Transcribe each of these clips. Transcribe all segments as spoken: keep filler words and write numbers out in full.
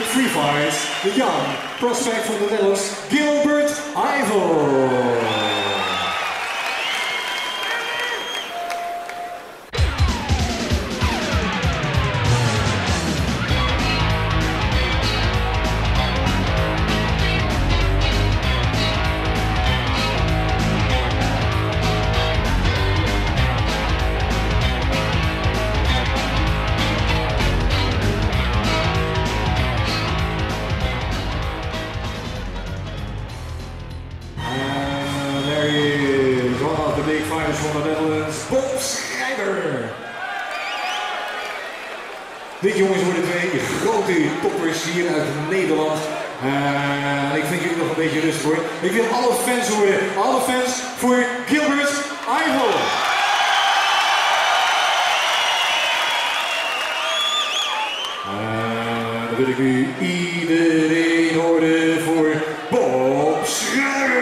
in Free Fight, the young prospect from the Netherlands, Gilbert Yvel. Dit jongens worden twee grote toppers hier uit Nederland. En uh, ik vind jullie nog een beetje rust voor. Ik wil alle fans horen. Alle fans voor Gilbert Yvel. En uh, dan wil ik nu iedereen horen voor Bob Schrijber.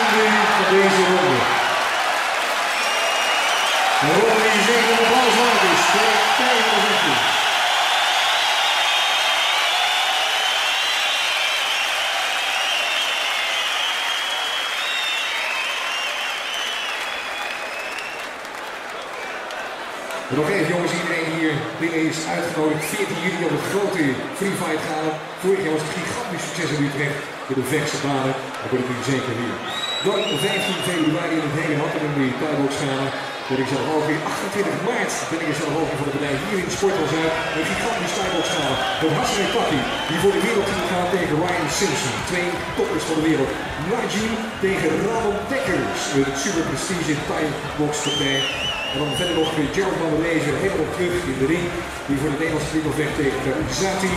einde van deze ronde. De ronde die zeker de bal zwaar is voor het tijdelijke zetje. Nog even jongens, iedereen hier binnen is uitgenodigd veertien juli op het grote Free Fight Gala. Vorig jaar was het gigantisch succes in Utrecht voor de vechtse banen. Dat wordt het nu zeker weer. Dan vijftien februari in het hele land in de tuinboodsgala. Ben ik zelf ook weer achtentwintig maart ben ik zelf ook weer van de partij hier in de sporthal Zuid. Een gigantische tuinboodsgala van Hassan en Taki, die voor de wereldtitel gaat tegen Ryan Simpson. Twee toppers van de wereld. Margie tegen Raoul Dekkers. Een super prestige tuinbokspartij. En dan verder nog Gerald van de Lezer, helemaal terug in de ring. Die voor de Nederlandse titel vecht tegen Uzati.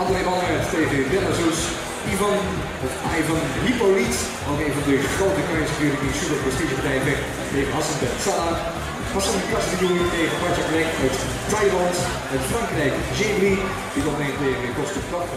Adele Baller tegen Netherlands. Ivan, of Ivan Hippolyte, ook een van de grote kaartspelers die super prestigepartij vecht tegen Hassel Ben-Sahak. Hassan tegen Patrick Lek uit Thailand. En Frankrijk, Jimmie, die dan meent tegen Kostenplak.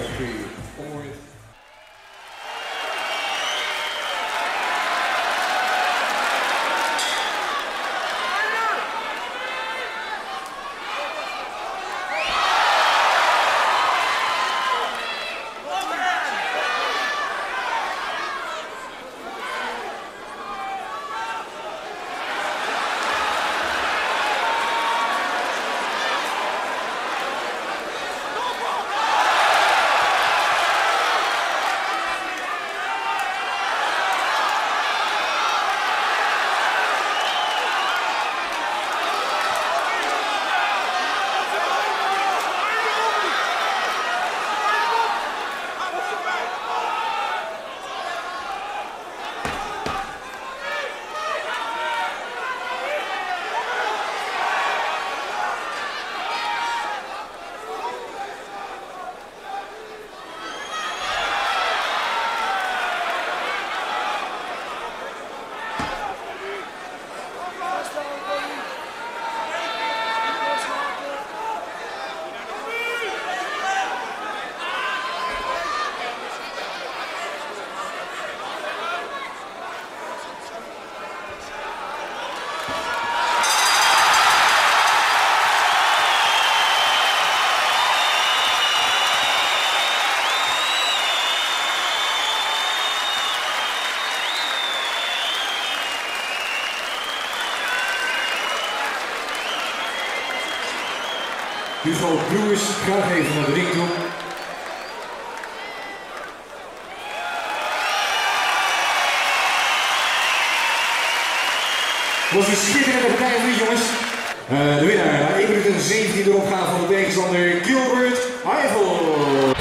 Nu zal Lewis graag even naar de ring toe. Het was een schitterende partij van die jongens. Uh, de winnaar, één minuut en zeventien de opgave van de tegenstander Gilbert Yvel.